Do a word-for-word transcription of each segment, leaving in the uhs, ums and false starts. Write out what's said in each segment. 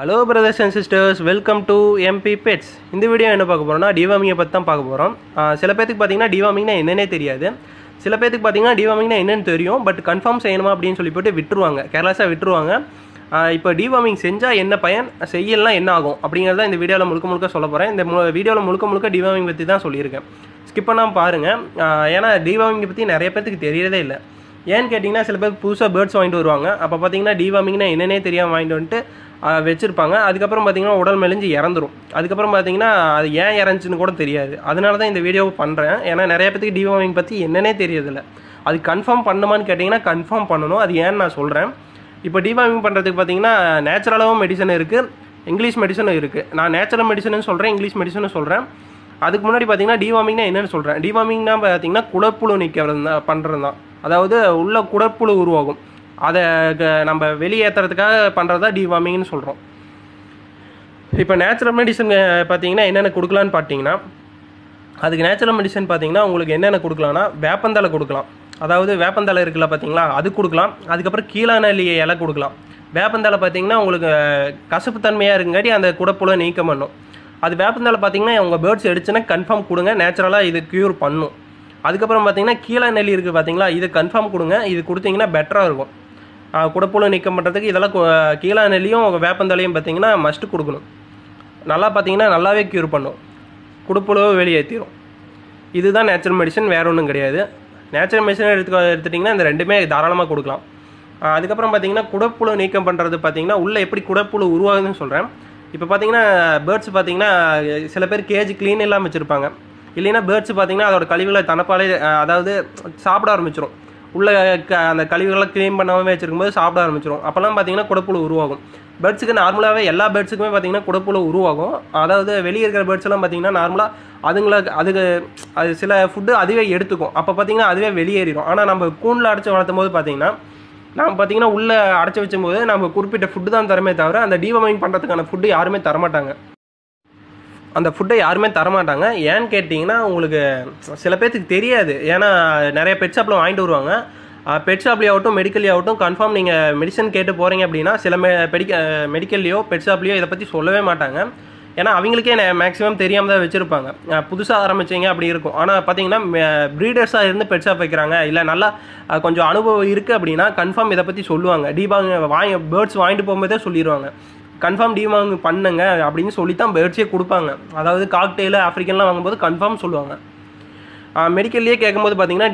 Hello brothers and sisters, welcome to M P Pets. In this video, we will talk about deworming. If you look at deworming, you will know what deworming is, but confirm it. Now, deworming is what you do in this video. I will tell you in this video, I will tell you about deworming. Skip it, because deworming is ஏன் கேட்டிங்கன்னா சில பேர் புதுசா birds வாங்கிட்டு வருவாங்க. அப்ப பாத்தீங்கன்னா டிவார்மிங்னா என்னன்னே தெரியாம வாங்கிட்டு வந்து வெச்சிருப்பாங்க. அதுக்கு அப்புறம் பாத்தீங்கன்னா உடல் மெலிஞ்சு இறந்துரும். அதுக்கு அப்புறம் பாத்தீங்கன்னா அது ஏன் இறந்துச்சுன்னு கூட தெரியாது. அதனால தான் இந்த வீடியோவை பண்றேன். ஏன்னா நிறைய பேருக்கு டிவார்மிங் பத்தி என்னன்னே தெரியிறது இல்ல. அது கன்ஃபார்ம் பண்ணணுமான்னு கேட்டிங்கன்னா கன்ஃபார்ம் பண்ணனும். அது ஏன் நான் சொல்றேன். இப்போ டிவார்மிங் பண்றதுக்கு பாத்தீங்கன்னா நேச்சுரலாவும் மெடிசன் இருக்கு, இங்கிலீஷ் மெடிசனும் இருக்கு. நான் நேச்சுரல் மெடிசன்னு சொல்றேன், இங்கிலீஷ் மெடிசன்னு சொல்றேன். அதுக்கு முன்னாடி பாத்தீங்கன்னா டிவார்மிங்னா என்னன்னு சொல்றேன். டிவார்மிங்னா பாத்தீங்கன்னா குடற்புழு நீக்கறதுதான் பண்றதுதான். அதாவது உள்ள குடற்புழு உருவாகும். அத நம்ம வெளியேற்றறதுக்காக பண்றதா டிவார்மிங்னு சொல்றோம். இப்போ நேச்சுரல் மெடிசன் பாத்தீங்கன்னா என்னென்ன கொடுக்கலாம்னு பாத்தீங்கன்னா அதுக்கு நேச்சுரல் மெடிசன் பாத்தீங்கன்னா உங்களுக்கு என்னென்ன கொடுக்கலாம்னா வேப்பந்தழை கொடுக்கலாம். அதாவது வேப்பந்தழை இருக்குல பாத்தீங்களா, அது கொடுக்கலாம். அதுக்கு அப்புறம் கீழாநெல்லி இலை கொடுக்கலாம். வேப்பந்தழை பாத்தீங்கன்னா உங்களுக்கு கசப்பு தன்மையா இருக்குங்காட்டி அந்த குடற்புழு நீக்கம் பண்ணும். அது வேப்பந்தழை பாத்தீங்கன்னா உங்க பேர்ட்ஸ் எடுத்துனா கன்ஃபார்ம் கொடுங்க, நேச்சுரலா இது கியூர் பண்ணும். அதுக்கப்புறம் பார்த்தீங்கன்னா கீழா நெல்லி இருக்குது பார்த்தீங்களா, இதை கன்ஃபார்ம் கொடுங்க. இது கொடுத்தீங்கன்னா பெட்டராக இருக்கும் குடப்புழு நீக்கம் பண்ணுறதுக்கு. இதெல்லாம் கீழா நெல்லியும் வேப்பந்தலையும் பார்த்தீங்கன்னா மஸ்ட் கொடுக்கணும். நல்லா பார்த்தீங்கன்னா நல்லாவே க்யூர் பண்ணும், குடப்புழு வெளியேற்றிடும். இதுதான் நேச்சுரல் மெடிசன், வேறு ஒன்றும் கிடையாது. நேச்சுரல் மெடிசன் எடுத்து எடுத்துட்டிங்கன்னா இந்த ரெண்டுமே தாராளமாக கொடுக்கலாம். அதுக்கப்புறம் பார்த்தீங்கன்னா குடப்புழு நீக்கம் பண்ணுறது பார்த்தீங்கன்னா உள்ளே எப்படி குடப்புழு உருவாகுதுன்னு சொல்கிறேன். இப்போ பார்த்தீங்கன்னா பேர்ட்ஸ் பார்த்தீங்கன்னா சில பேர் கேஜ் க்ளீன் இல்லாமல் வச்சுருப்பாங்க. இல்லைன்னா பேர்ட்ஸ் பார்த்தீங்கன்னா அதோட கழிவுகளை தனப்பாலே அதாவது சாப்பிட ஆரம்பிச்சிடும். உள்ள அந்த கழிவுகளை க்ளீன் பண்ணாமல் வச்சுருக்கும்போது சாப்பிட ஆரம்பிச்சிடும். அப்போல்லாம் பார்த்தீங்கன்னா குடப்புழு உருவாகும். பேர்ட்ஸுக்கு நார்மலாகவே எல்லா பேர்ட்ஸுக்குமே பார்த்தீங்கன்னா குடப்புழு உருவாகும். அதாவது வெளியே இருக்கிற பேர்ட்ஸ்லாம் பார்த்தீங்கன்னா நார்மலாக அதுங்களை அதுக்கு அது சில ஃபுட்டு அதுவே எடுத்துக்கும். அப்போ பார்த்தீங்கன்னா அதுவே வெளியேறிடும். ஆனால் நம்ம கூண்டில் அடைச்சி வளர்த்தும் போது பார்த்தீங்கன்னா நாம் பார்த்தீங்கன்னா உள்ளே அடைச்சி வச்சும்போது நம்ம குறிப்பிட்ட ஃபுட்டு தான் தரமே தவிர அந்த டிவார்மிங் பண்ணுறதுக்கான ஃபுட்டு யாருமே தரமாட்டாங்க. அந்த ஃபுட்டை யாருமே தரமாட்டாங்க. ஏன்னு கேட்டிங்கன்னா உங்களுக்கு சில பேர்த்துக்கு தெரியாது. ஏன்னா நிறைய பெட் ஷாப்பில் வாங்கிட்டு வருவாங்க. பெட் ஷாப்லேயாகட்டும் மெடிக்கல்லையாகட்டும் கன்ஃபார்ம் நீங்கள் மெடிசன் கேட்டு போகிறீங்க அப்படின்னா சில மெ மெடிக்க மெடிக்கல்லையோ பெட் ஷாப்லேயோ இதை பற்றி சொல்லவே மாட்டாங்க. ஏன்னா அவங்களுக்கே மேக்ஸிமம் தெரியாமல் தான் வச்சுருப்பாங்க. புதுசாக ஆரம்பிச்சிங்க அப்படி இருக்கும். ஆனால் பார்த்தீங்கன்னா ப்ரீடர்ஸாக இருந்து பெட் ஷாப் வைக்கிறாங்க, இல்லை நல்லா கொஞ்சம் அனுபவம் இருக்குது அப்படின்னா கன்ஃபார்ம் இதை பற்றி சொல்லுவாங்க. டிபாங்க வாங்கி பேர்ட்ஸ் வாங்கிட்டு போகும்போதே சொல்லிடுவாங்க கன்ஃபார்ம் டிவார்மிங் பண்ணுங்க அப்படின்னு சொல்லி தான் பேர்ட்ஸே கொடுப்பாங்க. அதாவது காக்டெயில் ஆஃப்ரிக்கன்லாம் வாங்கும்போது கன்ஃபார்ம் சொல்லுவாங்க. மெடிக்கல்லையே கேட்கும்போது பார்த்தீங்கன்னா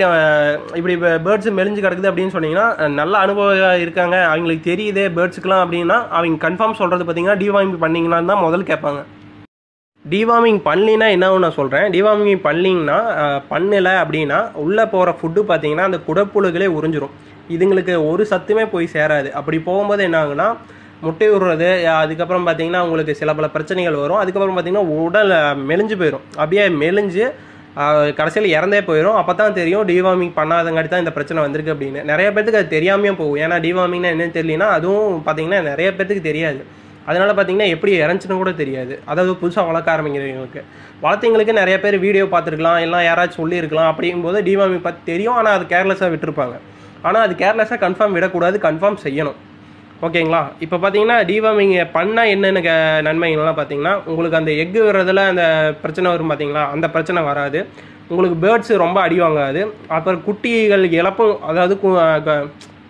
இப்படி பேர்ட்ஸ் மெலிஞ்சு கிடக்குது அப்படின்னு சொன்னீங்கன்னா நல்ல அனுபவம் இருக்காங்க, அவங்களுக்கு தெரியுது பேர்ட்ஸுக்குலாம் அப்படின்னா அவங்க கன்ஃபார்ம் சொல்கிறது பார்த்தீங்கன்னா டிவார்மிங் பண்ணிங்களான்னு தான் முதல் கேட்பாங்க. டிவார்மிங் பண்ணலின்னா என்னவும் நான் சொல்கிறேன். டிவார்மிங் பண்ணிங்கன்னா பண்ணலை அப்படின்னா உள்ளே போகிற ஃபுட்டு பார்த்தீங்கன்னா அந்த குடப்புழுகளே உறிஞ்சிரும். இதுங்களுக்கு ஒரு சத்துமே போய் சேராது. அப்படி போகும்போது என்ன ஆகுன்னா முட்டை உருறது. அதுக்கப்புறம் பார்த்தீங்கன்னா உங்களுக்கு சில பல பிரச்சனைகள் வரும். அதுக்கப்புறம் பார்த்தீங்கன்னா உடல் மெலிஞ்சு போயிடும். அப்படியே மெலிஞ்சு கடைசியில் இறந்தே போயிடும். அப்போ தான் தெரியும் டிவார்மிங் பண்ணாதங்காட்டி தான் இந்த பிரச்சனை வந்திருக்கு அப்படின்னு. நிறைய பேர்த்துக்கு அது தெரியாமையே போகும். ஏன்னா டிவார்மிங்னா என்னன்னு தெரியலனா அதுவும் பார்த்தீங்கன்னா நிறைய பேர்த்துக்கு தெரியாது. அதனால பார்த்தீங்கன்னா எப்படி இறந்துச்சுன்னு கூட தெரியாது. அதாவது புதுசாக வளர்க்க ஆரம்பிக்கிறவங்களுக்கு வளர்த்தவங்களுக்கு நிறைய பேர் வீடியோ பார்த்துருக்கலாம், எல்லாம் யாராச்சும் சொல்லியிருக்கலாம். அப்படிங்கும்போது டிவார்மிங் பற்றி தெரியும், ஆனால் அது கேர்லெஸ்ஸாக விட்டுருப்பாங்க. ஆனால் அது கேர்லெஸ்ஸாக கன்ஃபார்ம் விடக்கூடாது, கன்ஃபார்ம் செய்யணும். ஓகேங்களா. இப்போ பார்த்தீங்கன்னா டிவார்மிங் பண்ணால் என்னென்ன க நன்மைகள்லாம் பார்த்தீங்கன்னா உங்களுக்கு அந்த எக்கு விடுறதுல அந்த பிரச்சனை வரும் பார்த்தீங்களா, அந்த பிரச்சனை வராது. உங்களுக்கு பேர்ட்ஸு ரொம்ப அடி வாங்காது. அப்புறம் குட்டிகள் இழப்பும், அதாவது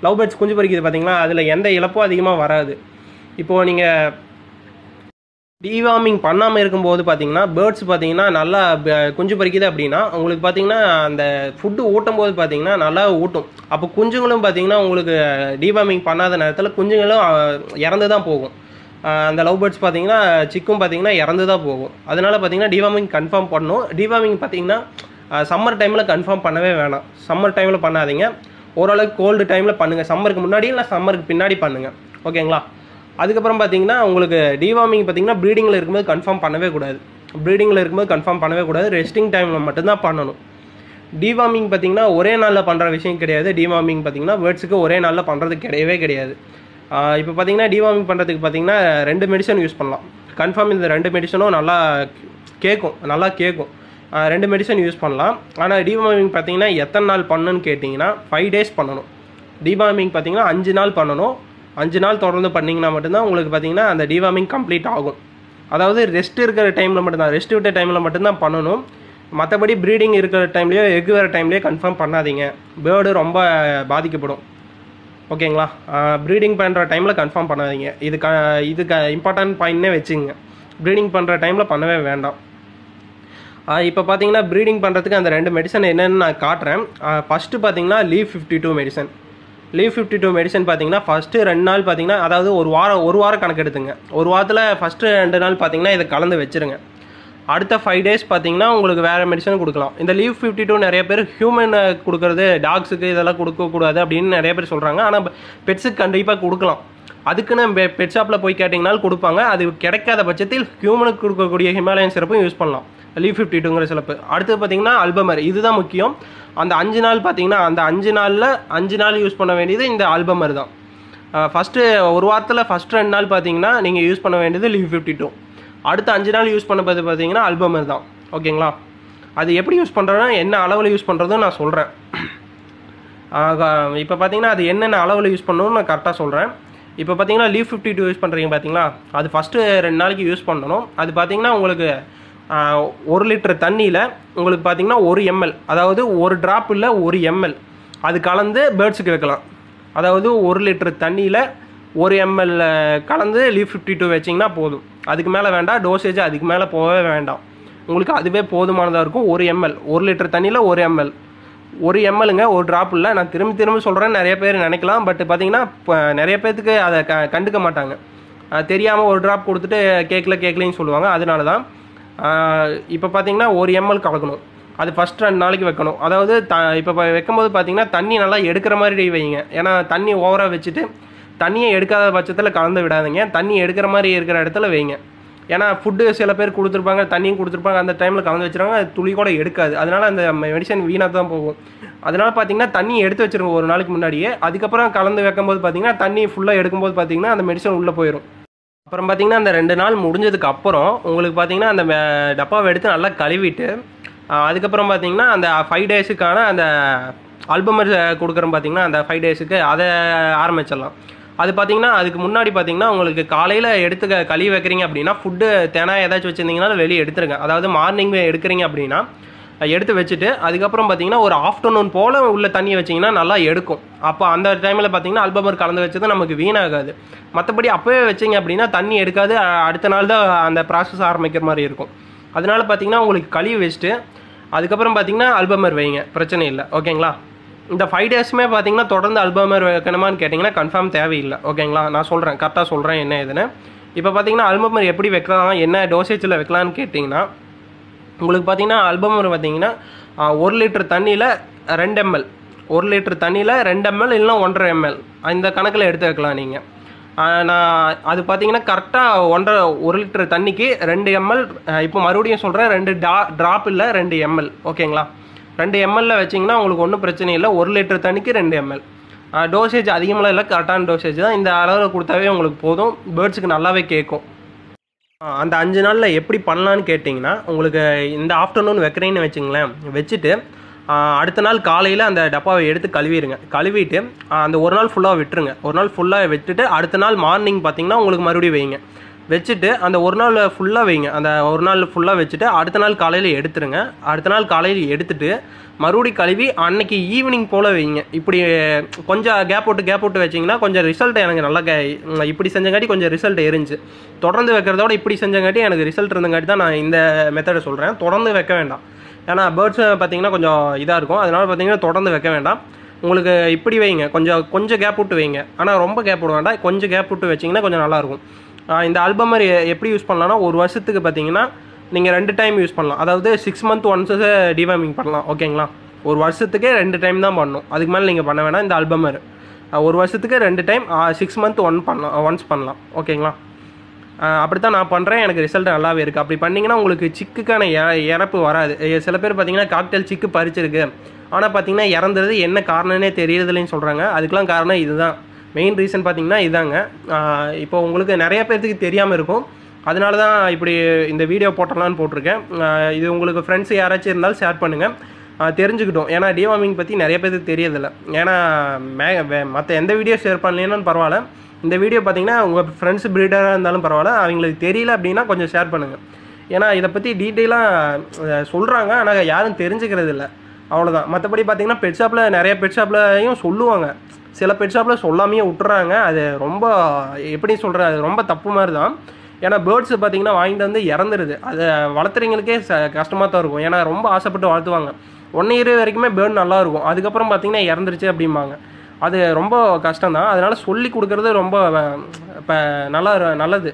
லவ் பேர்ட்ஸ் குஞ்சு பறிக்குது பார்த்தீங்களா, அதில் எந்த இழப்பும் அதிகமாக வராது. இப்போது நீங்கள் டிவார்மிங் பண்ணாமல் இருக்கும்போது பார்த்தீங்கன்னா பேர்ட்ஸ் பார்த்தீங்கன்னா நல்லா குஞ்சு பறிக்குது அப்படின்னா உங்களுக்கு பார்த்தீங்கன்னா அந்த ஃபுட்டு ஊட்டும் போது பார்த்தீங்கன்னா நல்லா ஊட்டும். அப்போ குஞ்சுங்களும் பார்த்தீங்கன்னா உங்களுக்கு டிவார்மிங் பண்ணாத நேரத்தில் குஞ்சுங்களும் இறந்து தான் போகும். அந்த லவ் பேர்ட்ஸ் பார்த்தீங்கன்னா சிக்கும் பார்த்தீங்கன்னா இறந்து தான் போகும். அதனால பார்த்தீங்கன்னா டிவார்மிங் கன்ஃபார்ம் பண்ணணும். டிவார்மிங் பார்த்தீங்கன்னா சம்மர் டைமில் கன்ஃபார்ம் பண்ணவே வேணாம். சம்மர் டைமில் பண்ணாதீங்க, ஓரளவுக்கு கோல்டு டைமில் பண்ணுங்கள். சம்மருக்கு முன்னாடி இல்லை சம்மருக்கு பின்னாடி பண்ணுங்கள். ஓகேங்களா. அதுக்கப்புறம் பார்த்தீங்கன்னா உங்களுக்கு டிவார்மிங் பார்த்தீங்கன்னா ப்ரீடிங்கில் இருக்கும்போது கன்ஃபார்ம் பண்ணவே கூடாது. ப்ரீடிங்கில் இருக்கும்போது கன்ஃபார்ம் பண்ணவே கூடாது. ரெஸ்டிங் டைமில் மட்டும்தான் பண்ணணும். டிவார்மிங் பார்த்தீங்கன்னா ஒரே நாளில் பண்ணுற விஷயம் கிடையாது. டிவார்மிங் பார்த்தீங்கன்னா பேர்ட்ஸுக்கு ஒரே நாளில் பண்ணுறது கிடையவே கிடையாது. இப்போ பார்த்தீங்கன்னா டிவார்மிங் பண்ணுறதுக்கு பார்த்தீங்கன்னா ரெண்டு மெடிசன் யூஸ் பண்ணலாம். கன்ஃபார்ம் இந்த ரெண்டு மெடிசனும் நல்லா கேட்கும் நல்லா கேட்கும் ரெண்டு மெடிசன் யூஸ் பண்ணலாம். ஆனால் டிவார்மிங் பார்த்தீங்கன்னா எத்தனை நாள் பண்ணணும்னு கேட்டிங்கன்னா ஃபைவ் டேஸ் பண்ணணும். டிவார்மிங் பார்த்தீங்கன்னா அஞ்சு நாள் பண்ணணும். அஞ்சு நாள் தொடர்ந்து பண்ணிங்கன்னா மட்டும்தான் உங்களுக்கு பார்த்தீங்கன்னா அந்த டிவார்மிங் கம்ப்ளீட் ஆகும். அதாவது ரெஸ்ட் இருக்கிற டைமில் மட்டும்தான், ரெஸ்ட் விட்ட டைமில் மட்டும்தான் பண்ணணும். மற்றபடி ப்ரீடிங் இருக்கிற டைம்லேயோ எக் வேறு டைம்லேயோ கன்ஃபார்ம் பண்ணாதீங்க, பேர்டு ரொம்ப பாதிக்கப்படும். ஓகேங்களா? ப்ரீடிங் பண்ணுற டைமில் கன்ஃபார்ம் பண்ணாதீங்க. இது க இது க இம்பார்ட்டன்ட் பாயிண்ட்னே வச்சுங்க. ப்ரீடிங் பண்ணுற டைமில் பண்ணவே வேண்டாம். இப்போ பார்த்தீங்கன்னா ப்ரீடிங் பண்ணுறதுக்கு அந்த ரெண்டு மெடிசன் என்னென்னு நான் காட்டுறேன். ஃபஸ்ட்டு பார்த்தீங்கன்னா Liv fifty two medicine. Liv fifty two medicine பார்த்தீங்கன்னா ஃபஸ்ட்டு ரெண்டு நாள் பார்த்தீங்கன்னா, அதாவது ஒரு வாரம் ஒரு வாரம் கணக்கு எடுத்துங்க. ஒரு வாரத்தில் ஃபஸ்ட்டு ரெண்டு நாள் பார்த்தீங்கன்னா இதை கலந்து வச்சுருங்க. அடுத்த ஃபைவ் டேஸ் பார்த்தீங்கன்னா உங்களுக்கு வேறு மெடிசன் கொடுக்கலாம். இந்த லீவ் ஃபிஃப்டி டூ நிறைய பேர் ஹியூமன் கொடுக்குறது, டாக்ஸுக்கு இதெல்லாம் கொடுக்கக்கூடாது அப்படின்னு நிறைய பேர் சொல்கிறாங்க. ஆனால் பெட்ஸுக்கு கண்டிப்பாக கொடுக்கலாம். அதுக்குன்னு பெட் ஷாப்பில் போய் கேட்டிங்கனாலும் கொடுப்பாங்க. அது கிடைக்காத பட்சத்தில் ஹியூமனுக்கு கொடுக்கக்கூடிய ஹிமாலயன் சிறப்பும் யூஸ் பண்ணலாம், லீவ் ஃபிஃப்டி டூங்கிற சிறப்பு. அடுத்து பார்த்தீங்கன்னா ஆல்பமர், இதுதான் முக்கியம். அந்த அஞ்சு நாள் பார்த்தீங்கன்னா அந்த அஞ்சு நாளில் அஞ்சு நாள் யூஸ் பண்ண வேண்டியது இந்த ஆல்பமர் தான். ஃபஸ்ட்டு ஒரு வாரத்தில் ஃபஸ்ட் ரெண்டு நாள் பார்த்தீங்கன்னா நீங்கள் யூஸ் பண்ண வேண்டியது லீவ் ஃபிஃப்டி டூ. அடுத்த அஞ்சு நாள் யூஸ் பண்ண பார்த்து பார்த்தீங்கன்னா ஆல்பமர் தான். ஓகேங்களா? அது எப்படி யூஸ் பண்ணுறதுன்னா, என்ன அளவில் யூஸ் பண்ணுறதுன்னு நான் சொல்கிறேன். இப்போ பார்த்தீங்கன்னா அது என்னென்ன அளவில் யூஸ் பண்ணணும்னு நான் கரெக்டாக சொல்கிறேன். இப்போ பார்த்தீங்கன்னா லீவ் ஃபிஃப்டி டூ யூஸ் பண்ணுறீங்க பார்த்தீங்களா, அது ஃபஸ்ட்டு ரெண்டு நாளைக்கு யூஸ் பண்ணணும். அது பார்த்தீங்கன்னா உங்களுக்கு ஒரு லிட்டர் தண்ணியில் உங்களுக்கு பார்த்தீங்கன்னா ஒரு எம்எல், அதாவது ஒரு ட்ராப் இல்லை ஒரு எம்எல் அது கலந்து பேர்ட்ஸுக்கு வைக்கலாம். அதாவது ஒரு லிட்டர் தண்ணியில் ஒரு எம்எல் கலந்து லீவ் ஃபிஃப்டி டூ வச்சிங்கன்னா போதும். அதுக்கு மேலே வேண்டாம், டோசேஜ் அதுக்கு மேலே போகவே வேண்டாம். உங்களுக்கு அதுவே போதுமானதாக இருக்கும். ஒரு எம்எல் ஒரு லிட்டர் தண்ணியில் ஒரு எம்எல் ஒரு எம்எல்ங்க ஒரு ட்ராப் இல்லை. நான் திரும்பி திரும்ப சொல்கிறேன், நிறைய பேர் நினைக்கலாம். பட் பார்த்தீங்கன்னா இப்போ நிறைய பேர்த்துக்கு அதை க கண்டுக்க மாட்டாங்க. தெரியாமல் ஒரு ட்ராப் கொடுத்துட்டு கேட்கல கேட்கலன்னு சொல்லுவாங்க. அதனால தான் இப்போ பார்த்தீங்கன்னா ஒரு எம்எல் கலக்கணும். அது ஃபஸ்ட் ரெண்டு நாளைக்கு வைக்கணும். அதாவது த இப்போ வைக்கும்போது பார்த்தீங்கன்னா தண்ணி நல்லா எடுக்கிற மாதிரி வைங்க. ஏன்னா தண்ணி ஓவராக வச்சுட்டு தண்ணியை எடுக்காத பட்சத்தில் கலந்து விடாதீங்க. தண்ணி எடுக்கிற மாதிரி இருக்கிற இடத்துல வைங்க. ஏன்னா ஃபுட்டு சில பேர் கொடுத்துருப்பாங்க, தண்ணியும் கொடுத்துருப்பாங்க, அந்த டைமில் கலந்து வச்சுருவாங்க, அது துளி கூட எடுக்காது. அதனால் அந்த மெடிசன் வீணாக தான் போகும். அதனால் பார்த்தீங்கன்னா தண்ணியை எடுத்து வச்சுருங்க ஒரு நாளைக்கு முன்னாடியே. அதுக்கப்புறம் கலந்து வைக்கும்போது பார்த்தீங்கன்னா தண்ணி ஃபுல்லாக எடுக்கும்போது பார்த்தீங்கன்னா அந்த மெடிசன் உள்ளே போயிடும். அப்புறம் பார்த்தீங்கன்னா அந்த ரெண்டு நாள் முடிஞ்சதுக்கு அப்புறம் உங்களுக்கு பார்த்தீங்கன்னா அந்த டப்பாவை எடுத்து நல்லா கழுவிட்டு அதுக்கப்புறம் பார்த்தீங்கன்னா அந்த ஃபைவ் டேஸுக்கான அந்த ஆல்பமர் கொடுக்குறோம் பார்த்தீங்கன்னா அந்த ஃபைவ் டேஸுக்கு அதை ஆரம்பிச்சிடலாம். அது பார்த்தீங்கன்னா அதுக்கு முன்னாடி பார்த்தீங்கன்னா உங்களுக்கு காலையில் எடுத்து கழுவி வைக்கிறீங்க அப்படின்னா ஃபுட்டு தேனா ஏதாச்சும் வச்சுருந்தீங்கன்னா வெளியே எடுத்துருங்க. அதாவது மார்னிங் எடுக்கிறீங்க அப்படின்னா எடுத்து வச்சுட்டு அதுக்கப்புறம் பார்த்தீங்கன்னா ஒரு ஆஃப்டர்நூன் போல் உள்ள தண்ணியை வச்சிங்கன்னா நல்லா எடுக்கும். அப்போ அந்த டைமில் பார்த்தீங்கன்னா ஆல்பமர் கலந்து வச்சது நமக்கு வீணாகாது. மற்றபடி அப்போவே வச்சிங்க அப்படின்னா தண்ணி எடுக்காது, அடுத்த நாள் தான் அந்த ப்ராசஸ் ஆரம்பிக்கிற மாதிரி இருக்கும். அதனால பார்த்தீங்கன்னா உங்களுக்கு கழுவி வச்சுட்டு அதுக்கப்புறம் பார்த்தீங்கன்னா ஆல்பமர் வைங்க, பிரச்சனை இல்லை. ஓகேங்களா? இந்த ஃபைவ் டேஸுமே பார்த்தீங்கன்னா தொடர்ந்து ஆல்பமர் வைக்கணுமான்னு கேட்டிங்கன்னா கன்ஃபார்ம் தேவையில்லை. ஓகேங்களா? நான் சொல்கிறேன், கரெக்டாக சொல்கிறேன் என்ன இதுன்னு. இப்போ பார்த்தீங்கன்னா ஆல்பமர் எப்படி வைக்கலாம், என்ன டோசேஜில் வைக்கலான்னு கேட்டிங்கன்னா உங்களுக்கு பார்த்தீங்கன்னா ஆல்பமர் பார்த்தீங்கன்னா ஒரு லிட்டர் தண்ணியில் ரெண்டு எம்எல் ஒரு லிட்டர் தண்ணியில் ரெண்டு எம்எல் இல்லைனா ஒன்றரை எம்எல் இந்த கணக்கில் எடுத்து வைக்கலாம் நீங்கள். நான் அது பார்த்தீங்கன்னா கரெக்டாக ஒன்றரை ஒரு லிட்டர் தண்ணிக்கு ரெண்டு எம்எல், இப்போ மறுபடியும் சொல்கிறேன், ரெண்டு டா ட்ராப் இல்லை ரெண்டு எம்எல். ஓகேங்களா? ரெண்டு எம்எல்ல வச்சிங்கன்னா உங்களுக்கு ஒன்றும் பிரச்சனை இல்லை. ஒரு லிட்டர் தண்ணிக்கு ரெண்டு எம்எல் டோசேஜ் அதிகமாக இல்லை, கரெக்டான டோசேஜ் தான். இந்த அளவில் கொடுத்தாவே உங்களுக்கு போதும், பேர்ட்ஸுக்கு நல்லாவே கேட்கும். அந்த அஞ்சு நாளில் எப்படி பண்ணலான்னு கேட்டிங்கன்னா உங்களுக்கு இந்த ஆஃப்டர்நூன் வைக்கிறேன்னு வச்சுங்களேன். வச்சுட்டு அடுத்த நாள் காலையில் அந்த டப்பாவை எடுத்து கழுவிடுங்க. கழுவிட்டு அந்த ஒரு நாள் ஃபுல்லாக விட்டுருங்க. ஒரு நாள் ஃபுல்லாக விட்டுட்டு அடுத்த நாள் மார்னிங் பார்த்தீங்கன்னா உங்களுக்கு மறுபடியும் வைங்க. வச்சுட்டு அந்த ஒரு நாள் ஃபுல்லாக வைங்க. அந்த ஒரு நாள் ஃபுல்லாக வச்சுட்டு அடுத்த நாள் காலையில் எடுத்துருங்க. அடுத்த நாள் காலையில் எடுத்துட்டு மறுபடி கழுவி அன்னைக்கு ஈவினிங் போல் வைங்க. இப்படி கொஞ்சம் கேப் விட்டு கேப் விட்டு வச்சிங்கன்னா கொஞ்சம் ரிசல்ட் எனக்கு நல்லா கே இப்படி செஞ்சங்காட்டி கொஞ்சம் ரிசல்ட் இருந்துச்சு. தொடர்ந்து வைக்கிறதோட இப்படி செஞ்சங்காட்டி எனக்கு ரிசல்ட் இருந்தங்காட்டி தான் நான் இந்த மெத்தடை சொல்கிறேன். தொடர்ந்து வைக்க வேண்டாம், ஏன்னா பேர்ட்ஸ் பார்த்திங்கன்னா கொஞ்சம் இதாக இருக்கும். அதனால் பார்த்திங்கன்னா தொடர்ந்து வைக்க வேண்டாம். உங்களுக்கு இப்படி வைங்க, கொஞ்சம் கொஞ்சம் கேப் விட்டு வைங்க. ஆனால் ரொம்ப கேப் விட வேண்டாம், கொஞ்சம் கேப் விட்டு வச்சிங்கன்னா கொஞ்சம் நல்லாயிருக்கும். இந்த ஆல்பமர் எப்படி யூஸ் பண்ணலான்னா ஒரு வருஷத்துக்கு பார்த்தீங்கன்னா நீங்கள் ரெண்டு டைம் யூஸ் பண்ணலாம். அதாவது சிக்ஸ் மந்த் ஒன்ஸ் டிவார்மிங் பண்ணலாம். ஓகேங்களா? ஒரு வருஷத்துக்கே ரெண்டு டைம் தான் பண்ணணும், அதுக்கு மேலே நீங்கள் பண்ண வேணாம். இந்த ஆல்பமர் ஒரு வருஷத்துக்கு ரெண்டு டைம் சிக்ஸ் மந்த் ஒன் பண்ணலாம் ஒன்ஸ் பண்ணலாம். ஓகேங்களா? அப்படி தான் நான் பண்ணுறேன், எனக்கு ரிசல்ட் நல்லாவே இருக்குது. அப்படி பண்ணிங்கன்னா உங்களுக்கு சிக்குக்கான இறப்பு வராது. சில பேர் பார்த்தீங்கன்னா காக்டெயில் சிக்கு பறிச்சிருக்கு ஆனால் பார்த்தீங்கன்னா இறந்துறது என்ன காரணம்னே தெரியறதுலன்னு சொல்கிறாங்க. அதுக்கெலாம் காரணம் இதுதான், மெயின் ரீசன் பார்த்தீங்கன்னா இதாங்க. இப்போ உங்களுக்கு நிறைய பேர்த்துக்கு தெரியாமல் இருக்கும், அதனால தான் இப்படி இந்த வீடியோ போட்டலான்னு போட்டிருக்கேன். இது உங்களுக்கு ஃப்ரெண்ட்ஸ் யாராச்சும் இருந்தாலும் ஷேர் பண்ணுங்கள், தெரிஞ்சுக்கிட்டோம். ஏன்னா டிவார்மிங் பற்றி நிறைய பேர்த்துக்கு தெரியதில்லை. ஏன்னா மே மற்ற எந்த வீடியோ ஷேர் பண்ணலன்னு பரவாயில்ல, இந்த வீடியோ பார்த்தீங்கன்னா உங்கள் ஃப்ரெண்ட்ஸ் பிரீடராக இருந்தாலும் பரவாயில்ல, அவங்களுக்கு தெரியல அப்படின்னா கொஞ்சம் ஷேர் பண்ணுங்கள். ஏன்னா இதை பற்றி டீட்டெயிலாக சொல்கிறாங்க, ஆனால் யாரும் தெரிஞ்சுக்கிறது இல்லை, அவ்வளோதான். மற்றபடி பார்த்தீங்கன்னா பெட் ஷாப்பில் நிறைய பெட் ஷாப்லையும் சொல்லுவாங்க, சில பெட் ஷாப்பில் சொல்லாமையே விட்டுறாங்க. அது ரொம்ப எப்படி சொல்கிற, அது ரொம்ப தப்பு மாதிரி தான். ஏன்னா பேர்ட்ஸு பார்த்தீங்கன்னா வாங்கிட்டு வந்து இறந்துடுது, அது வளர்த்துறவங்களுக்கே கஷ்டமாக தான் இருக்கும். ஏன்னா ரொம்ப ஆசைப்பட்டு வளர்த்துவாங்க, ஒன் இயர் வரைக்குமே பேர்டு நல்லாயிருக்கும், அதுக்கப்புறம் பார்த்தீங்கன்னா இறந்துருச்சு அப்படிம்பாங்க. அது ரொம்ப கஷ்டம் தான். அதனால் சொல்லி கொடுக்குறது ரொம்ப இப்போ நல்லா நல்லது.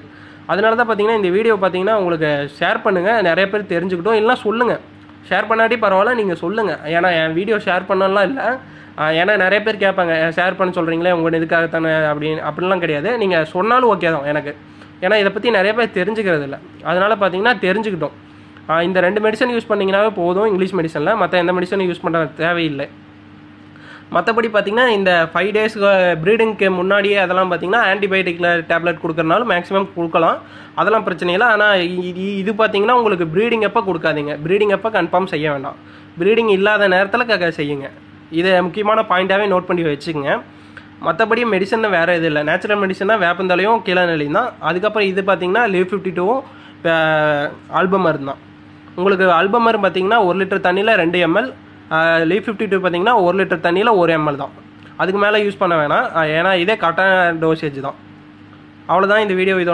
அதனால தான் பார்த்தீங்கன்னா இந்த வீடியோ பார்த்தீங்கன்னா உங்களுக்கு ஷேர் பண்ணுங்கள், நிறைய பேர் தெரிஞ்சுக்கிட்டோம். இல்லைனா சொல்லுங்கள், ஷேர் பண்ணாட்டி பரவாயில்ல, நீங்கள் சொல்லுங்கள். ஏன்னா என் வீடியோ ஷேர் பண்ணலாம் இல்லை, ஏன்னா நிறைய பேர் கேட்பாங்க ஷேர் பண்ண சொல்கிறீங்களே உங்கள் இதுக்காகத்தானே அப்படின்னு, அப்படிலாம் கிடையாது. நீங்கள் சொன்னாலும் ஓகே தான் எனக்கு, ஏன்னா இதை பற்றி நிறைய பேர் தெரிஞ்சுக்கிறது இல்லை. அதனால் பார்த்தீங்கன்னா தெரிஞ்சுக்கிட்டோம். இந்த ரெண்டு மெடிசன் யூஸ் பண்ணிங்கனாவே போதும், இங்கிலீஷ் மெடிசனில் மற்ற எந்த மெடிசனும் யூஸ் பண்ணுற தேவையில்லை. மற்றபடி பார்த்திங்கன்னா இந்த ஃபைவ் டேஸ்க்கு ப்ரீடிங்க்கு முன்னாடியே அதெல்லாம் பார்த்திங்கன்னா ஆன்டிபயோட்டிக்கில் டேப்லெட் கொடுக்குறனாலும் மேக்ஸிமம் கொடுக்கலாம், அதெல்லாம் பிரச்சனை இல்லை. ஆனால் இது பார்த்திங்கன்னா உங்களுக்கு ப்ரீடிங் அப்போ கொடுக்காதீங்க, ப்ரீடிங் அப்போ கன்ஃபார்ம் செய்ய வேண்டாம், ப்ரீடிங் இல்லாத நேரத்தில் க செய்யுங்க. இதை முக்கியமான பாயிண்ட்டாகவே நோட் பண்ணி வச்சுக்கோங்க. மற்றபடி மெடிசன் வேறு எதுவும் இல்லை, நேச்சுரல் மெடிசன்னா வேப்பந்தலையும் கீழநிலையும் தான். அதுக்கப்புறம் இது பார்த்திங்கன்னா லிவ் ஃபிஃப்டி டூவும் ஆல்பமர் தான். உங்களுக்கு ஆல்பமர் பார்த்திங்கன்னா ஒரு லிட்டர் தண்ணியில் ரெண்டு எம்எல், லீவ் ஃபிஃப்டி டூ பார்த்திங்கன்னா ஒரு லிட்டர் தண்ணியில் ஒரு எம்எல் தான், அதுக்கு மேலே யூஸ் பண்ண வேணாம். ஏன்னா இதே கரெக்டான டோசேஜ் தான், அவ்வளோதான். இந்த வீடியோ இதோட